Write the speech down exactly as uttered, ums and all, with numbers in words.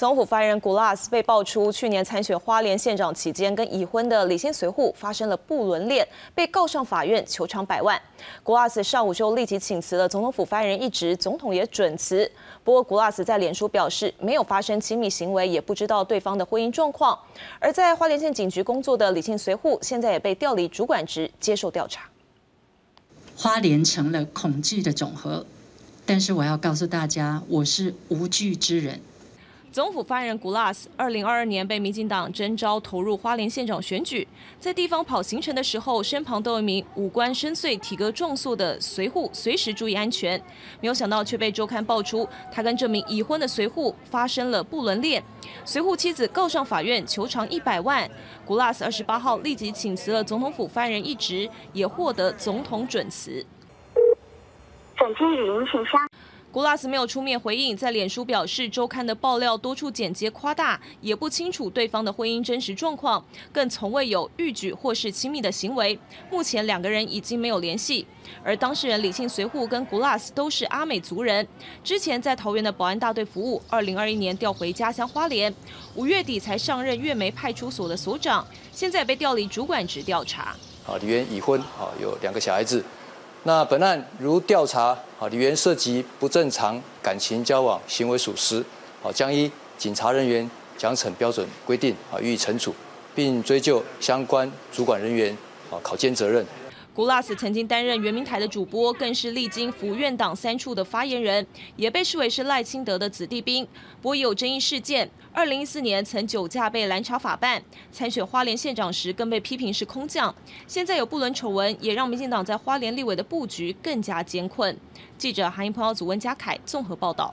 总统府发言人古拉斯被爆出去年参选花莲县长期间，跟已婚的李新随扈发生了不伦恋，被告上法院求偿百万。古拉斯上午就立即请辞了总统府发言人一职，总统也准辞。不过古拉斯在脸书表示，没有发生亲密行为，也不知道对方的婚姻状况。而在花莲县警局工作的李新随扈，现在也被调离主管职，接受调查。花莲成了恐惧的总和。 但是我要告诉大家，我是无惧之人。总统府发言人古拉斯，二零二二年被民进党征召投入花莲县长选举，在地方跑行程的时候，身旁都有一名五官深邃、体格壮硕的随扈，随时注意安全。没有想到却被周刊爆出，他跟这名已婚的随扈发生了不伦恋。随扈妻子告上法院求偿一百万。古拉斯二十八号立即请辞了总统府发言人一职，也获得总统准辞。 转接语音信箱。古拉斯没有出面回应，在脸书表示，周刊的爆料多处简洁夸大，也不清楚对方的婚姻真实状况，更从未有逾矩或是亲密的行为。目前两个人已经没有联系。而当事人李新随扈跟古拉斯都是阿美族人，之前在桃园的保安大队服务，二零二一年调回家乡花莲，五月底才上任月眉派出所的所长，现在被调离主管职调查。啊，李元已婚，啊，有两个小孩子。 那本案如调查啊，李元涉及不正常感情交往行为属实，啊，将依警察人员奖惩标准规定啊予以惩处，并追究相关主管人员啊考监责任。古拉斯曾经担任原民台的主播，更是历经府院党三处的发言人，也被视为是赖清德的子弟兵。不过也有争议事件，二零一四年曾酒驾被拦查法办，参选花莲县长时更被批评是空降。现在有不伦丑闻，也让民进党在花莲立委的布局更加艰困。记者韩一鹏、姚祖文、嘉凯综合报道。